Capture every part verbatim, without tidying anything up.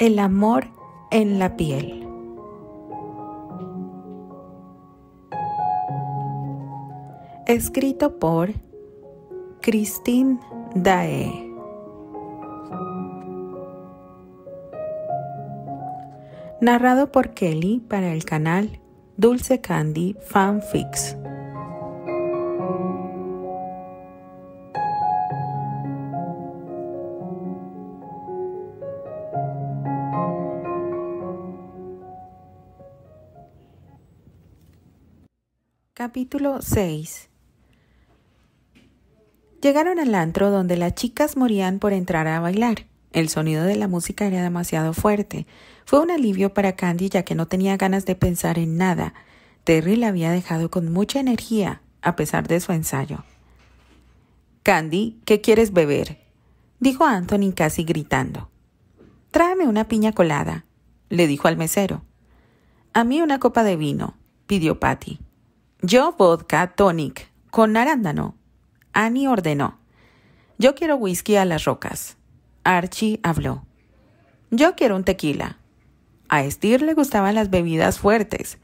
el amor en la piel. Escrito por Christine Daee. Narrado por Kelly para el canal Dulce Candy Fanfics. Capítulo seis. Llegaron al antro donde las chicas morían por entrar a bailar. El sonido de la música era demasiado fuerte. Fue un alivio para Candy ya que no tenía ganas de pensar en nada. Terry la había dejado con mucha energía, a pesar de su ensayo. «Candy, ¿qué quieres beber?», dijo Anthony casi gritando. «Tráeme una piña colada», le dijo al mesero. «A mí una copa de vino», pidió Patty. «Yo vodka tonic, con arándano», Annie ordenó. «Yo quiero whisky a las rocas», Archie habló. «Yo quiero un tequila». A Steve le gustaban las bebidas fuertes.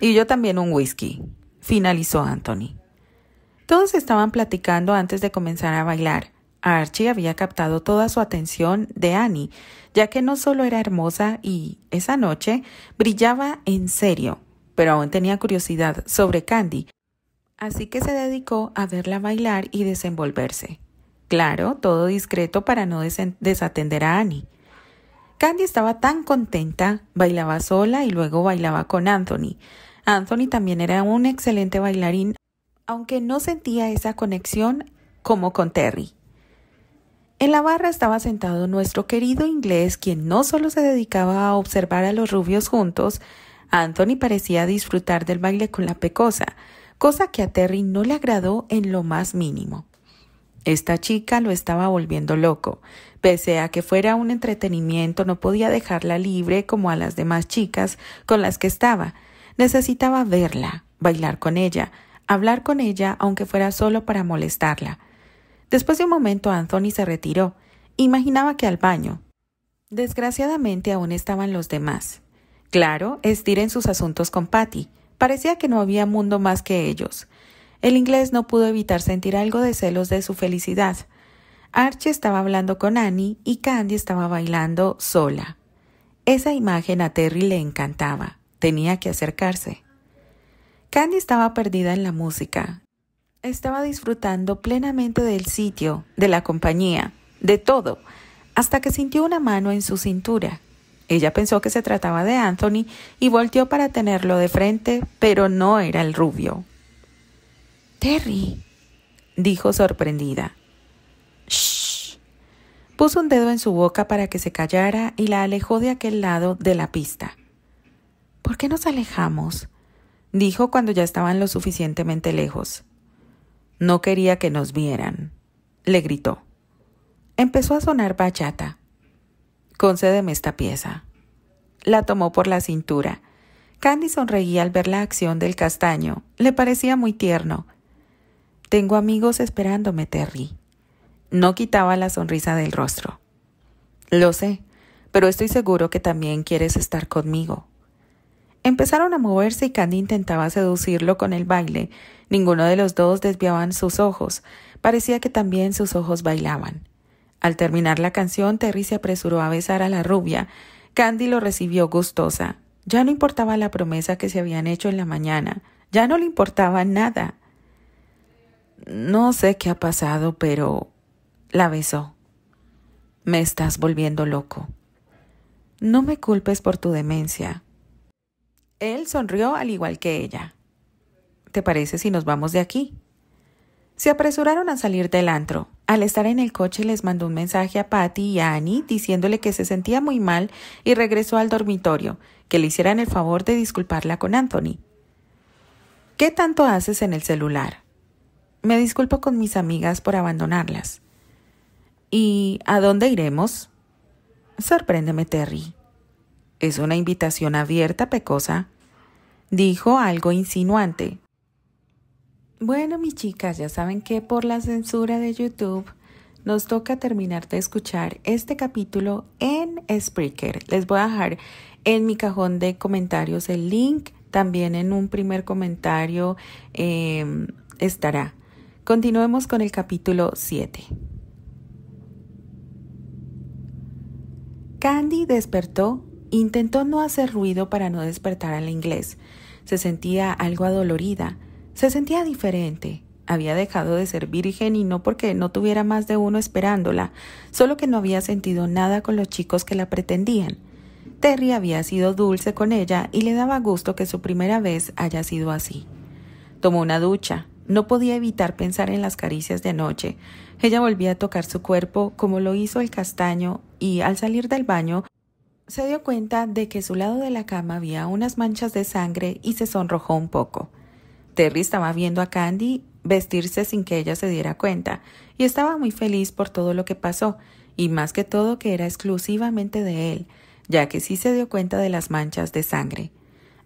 «Y yo también un whisky», finalizó Anthony. Todos estaban platicando antes de comenzar a bailar. Archie había captado toda su atención de Annie, ya que no solo era hermosa y, esa noche, brillaba en serio, pero aún tenía curiosidad sobre Candy, así que se dedicó a verla bailar y desenvolverse. Claro, todo discreto para no des desatender a Annie. Candy estaba tan contenta, bailaba sola y luego bailaba con Anthony. Anthony también era un excelente bailarín, aunque no sentía esa conexión como con Terry. En la barra estaba sentado nuestro querido inglés, quien no solo se dedicaba a observar a los rubios juntos. Anthony parecía disfrutar del baile con la pecosa, cosa que a Terry no le agradó en lo más mínimo. Esta chica lo estaba volviendo loco. Pese a que fuera un entretenimiento, no podía dejarla libre como a las demás chicas con las que estaba. Necesitaba verla, bailar con ella, hablar con ella, aunque fuera solo para molestarla. Después de un momento, Anthony se retiró. Imaginaba que al baño. Desgraciadamente, aún estaban los demás. Claro, Esther en sus asuntos con Patty. Parecía que no había mundo más que ellos. El inglés no pudo evitar sentir algo de celos de su felicidad. Archie estaba hablando con Annie y Candy estaba bailando sola. Esa imagen a Terry le encantaba. Tenía que acercarse. Candy estaba perdida en la música. Estaba disfrutando plenamente del sitio, de la compañía, de todo, hasta que sintió una mano en su cintura. Ella pensó que se trataba de Anthony y volteó para tenerlo de frente, pero no era el rubio. «Terry», dijo sorprendida. «Shh». Puso un dedo en su boca para que se callara y la alejó de aquel lado de la pista. «¿Por qué nos alejamos?», dijo cuando ya estaban lo suficientemente lejos. «No quería que nos vieran», le gritó. Empezó a sonar bachata. «Concédeme esta pieza». La tomó por la cintura. Candy sonreía al ver la acción del castaño. Le parecía muy tierno. «Tengo amigos esperándome, Terry». No quitaba la sonrisa del rostro. «Lo sé, pero estoy seguro que también quieres estar conmigo». Empezaron a moverse y Candy intentaba seducirlo con el baile. Ninguno de los dos desviaban sus ojos. Parecía que también sus ojos bailaban. Al terminar la canción, Terry se apresuró a besar a la rubia. Candy lo recibió gustosa. Ya no importaba la promesa que se habían hecho en la mañana. Ya no le importaba nada. «No sé qué ha pasado, pero...», la besó. «Me estás volviendo loco». «No me culpes por tu demencia». Él sonrió al igual que ella. «¿Te parece si nos vamos de aquí?». Se apresuraron a salir del antro. Al estar en el coche les mandó un mensaje a Patty y a Annie diciéndole que se sentía muy mal y regresó al dormitorio, que le hicieran el favor de disculparla con Anthony. «¿Qué tanto haces en el celular?». «Me disculpo con mis amigas por abandonarlas». «¿Y a dónde iremos?». «Sorpréndeme, Terry». «Es una invitación abierta, pecosa», dijo algo insinuante. «Bueno, mis chicas, ya saben que por la censura de YouTube nos toca terminar de escuchar este capítulo en Spreaker. Les voy a dejar en mi cajón de comentarios el link. También en un primer comentario eh, estará. Continuemos con el capítulo siete. Candy despertó. Intentó no hacer ruido para no despertar al inglés. Se sentía algo adolorida. Se sentía diferente. Había dejado de ser virgen y no porque no tuviera más de uno esperándola, solo que no había sentido nada con los chicos que la pretendían. Terry había sido dulce con ella y le daba gusto que su primera vez haya sido así. Tomó una ducha. No podía evitar pensar en las caricias de anoche. Ella volvía a tocar su cuerpo como lo hizo el castaño y, al salir del baño, se dio cuenta de que a su lado de la cama había unas manchas de sangre y se sonrojó un poco. Terry estaba viendo a Candy vestirse sin que ella se diera cuenta y estaba muy feliz por todo lo que pasó y más que todo que era exclusivamente de él, ya que sí se dio cuenta de las manchas de sangre.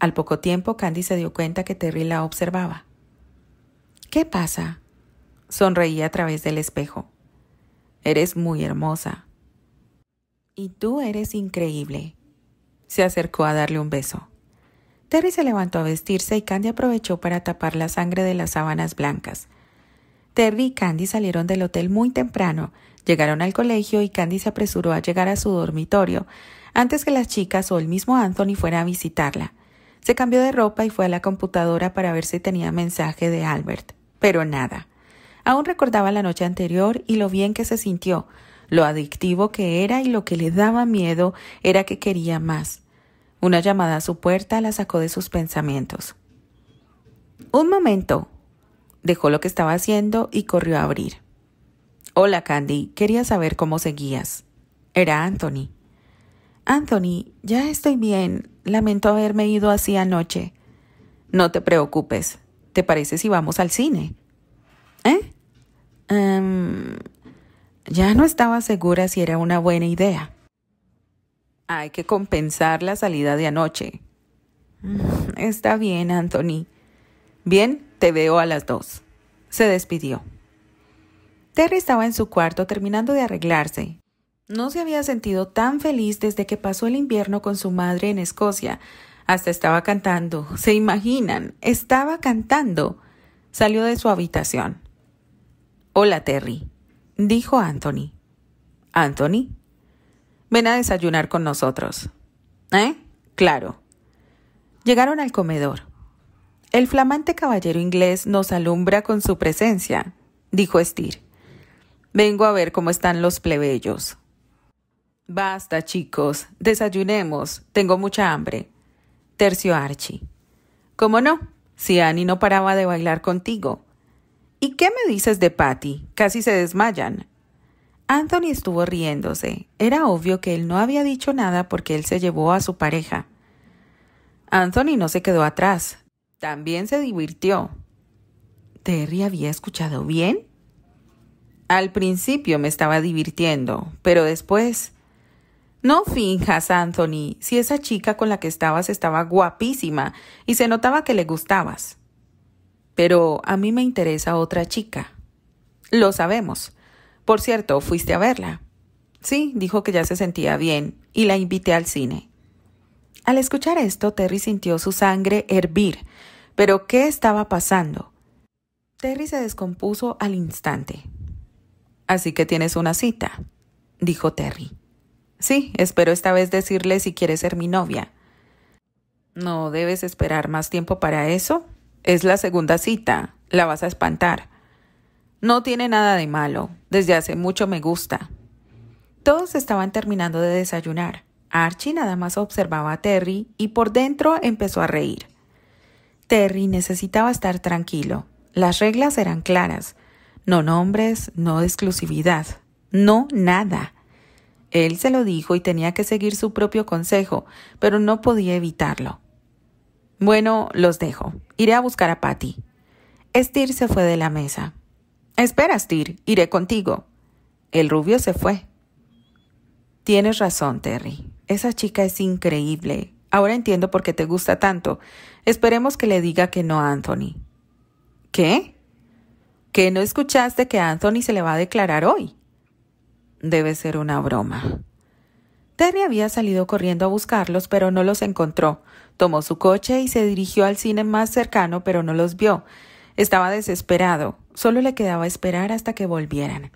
Al poco tiempo Candy se dio cuenta que Terry la observaba. ¿Qué pasa? Sonreía a través del espejo. Eres muy hermosa. Y tú eres increíble. Se acercó a darle un beso. Terry se levantó a vestirse y Candy aprovechó para tapar la sangre de las sábanas blancas. Terry y Candy salieron del hotel muy temprano, llegaron al colegio y Candy se apresuró a llegar a su dormitorio antes que las chicas o el mismo Anthony fuera a visitarla. Se cambió de ropa y fue a la computadora para ver si tenía mensaje de Albert, pero nada. Aún recordaba la noche anterior y lo bien que se sintió, lo adictivo que era y lo que le daba miedo era que quería más. Una llamada a su puerta la sacó de sus pensamientos. Un momento. Dejó lo que estaba haciendo y corrió a abrir. Hola, Candy. Quería saber cómo seguías. Era Anthony. Anthony, ya estoy bien. Lamento haberme ido así anoche. No te preocupes. ¿Te parece si vamos al cine? ¿Eh? Um, ya no estaba segura si era una buena idea. Hay que compensar la salida de anoche. Está bien, Anthony. Bien, te veo a las dos. Se despidió. Terry estaba en su cuarto terminando de arreglarse. No se había sentido tan feliz desde que pasó el invierno con su madre en Escocia. Hasta estaba cantando. ¿Se imaginan? Estaba cantando. Salió de su habitación. Hola, Terry, dijo Anthony. ¿Anthony? Ven a desayunar con nosotros. ¿Eh? Claro. Llegaron al comedor. El flamante caballero inglés nos alumbra con su presencia, dijo Steer. Vengo a ver cómo están los plebeyos. Basta, chicos. Desayunemos. Tengo mucha hambre. Terció Archie. ¿Cómo no? Si Annie no paraba de bailar contigo. ¿Y qué me dices de Patty? Casi se desmayan. Anthony estuvo riéndose. Era obvio que él no había dicho nada porque él se llevó a su pareja. Anthony no se quedó atrás. También se divirtió. ¿Terry había escuchado bien? Al principio me estaba divirtiendo, pero después... No finjas, Anthony, si esa chica con la que estabas estaba guapísima y se notaba que le gustabas. Pero a mí me interesa otra chica. Lo sabemos. Por cierto, ¿fuiste a verla? Sí, dijo que ya se sentía bien y la invité al cine. Al escuchar esto, Terry sintió su sangre hervir. ¿Pero qué estaba pasando? Terry se descompuso al instante. Así que tienes una cita, dijo Terry. Sí, espero esta vez decirle si quieres ser mi novia. ¿No debes esperar más tiempo para eso? Es la segunda cita, la vas a espantar. No tiene nada de malo. Desde hace mucho me gusta. Todos estaban terminando de desayunar. Archie nada más observaba a Terry y por dentro empezó a reír. Terry necesitaba estar tranquilo. Las reglas eran claras. No nombres, no exclusividad. No nada. Él se lo dijo y tenía que seguir su propio consejo, pero no podía evitarlo. Bueno, los dejo. Iré a buscar a Patty. Steer se fue de la mesa. —Espera, Steer. Iré contigo. El rubio se fue. —Tienes razón, Terry. Esa chica es increíble. Ahora entiendo por qué te gusta tanto. Esperemos que le diga que no a Anthony. —¿Qué? —¿Que no escuchaste que Anthony se le va a declarar hoy? debe ser una broma. Terry había salido corriendo a buscarlos, pero no los encontró. Tomó su coche y se dirigió al cine más cercano, pero no los vio. Estaba desesperado. Solo le quedaba esperar hasta que volvieran.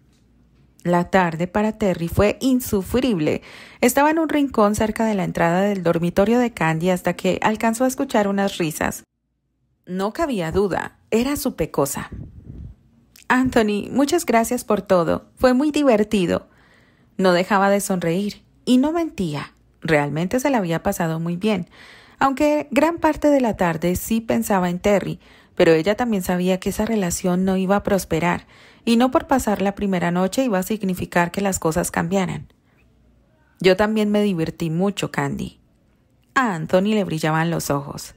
La tarde para Terry fue insufrible. Estaba en un rincón cerca de la entrada del dormitorio de Candy hasta que alcanzó a escuchar unas risas. No cabía duda, era su pecosa. «Anthony, muchas gracias por todo. Fue muy divertido». No dejaba de sonreír. Y no mentía, realmente se la había pasado muy bien, aunque gran parte de la tarde sí pensaba en Terry, pero ella también sabía que esa relación no iba a prosperar, y no por pasar la primera noche iba a significar que las cosas cambiaran. Yo también me divertí mucho, Candy. A Anthony le brillaban los ojos.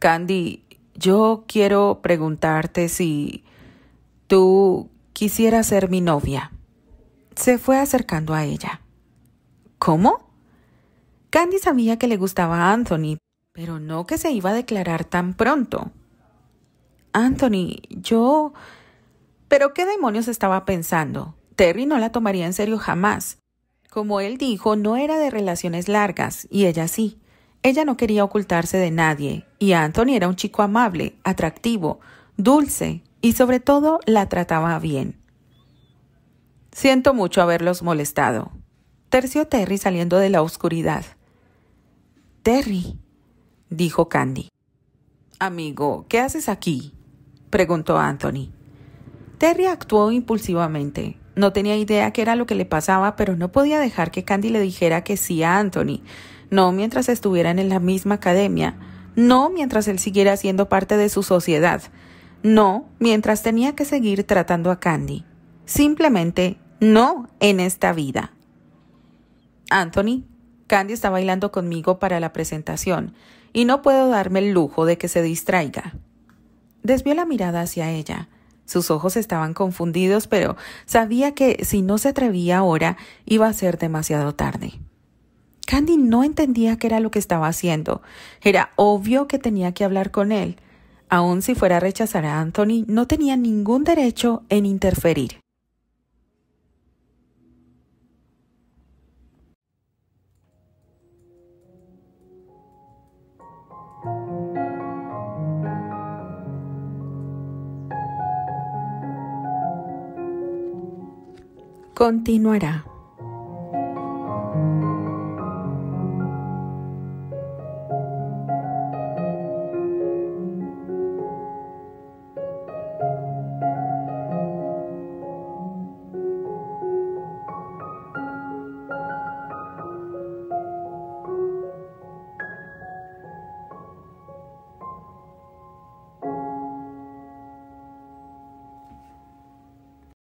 Candy, yo quiero preguntarte si tú quisieras ser mi novia. Se fue acercando a ella. ¿Cómo? Candy sabía que le gustaba a Anthony, pero no que se iba a declarar tan pronto. Anthony, yo... ¿Pero qué demonios estaba pensando? Terry no la tomaría en serio jamás. Como él dijo, no era de relaciones largas, y ella sí. Ella no quería ocultarse de nadie, y Anthony era un chico amable, atractivo, dulce, y sobre todo la trataba bien. Siento mucho haberlos molestado. Terció Terry saliendo de la oscuridad. «Terry», dijo Candy. «Amigo, ¿qué haces aquí?», preguntó Anthony. Terry actuó impulsivamente. No tenía idea qué era lo que le pasaba, pero no podía dejar que Candy le dijera que sí a Anthony. No mientras estuvieran en la misma academia. No mientras él siguiera siendo parte de su sociedad. No mientras tenía que seguir tratando a Candy. Simplemente no en esta vida. Anthony, Candy está bailando conmigo para la presentación y no puedo darme el lujo de que se distraiga. Desvió la mirada hacia ella. Sus ojos estaban confundidos, pero sabía que si no se atrevía ahora, iba a ser demasiado tarde. Candy no entendía qué era lo que estaba haciendo. Era obvio que tenía que hablar con él. Aun si fuera a rechazar a Anthony, no tenía ningún derecho en interferir. Continuará.